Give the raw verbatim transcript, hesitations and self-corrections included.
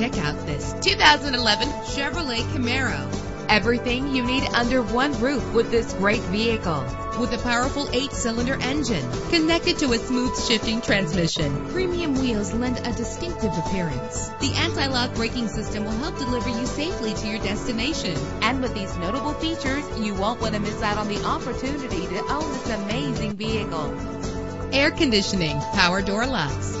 Check out this two thousand eleven Chevrolet Camaro. Everything you need under one roof with this great vehicle. With a powerful eight-cylinder engine connected to a smooth shifting transmission, premium wheels lend a distinctive appearance. The anti-lock braking system will help deliver you safely to your destination. And with these notable features, you won't want to miss out on the opportunity to own this amazing vehicle. Air conditioning, power door locks,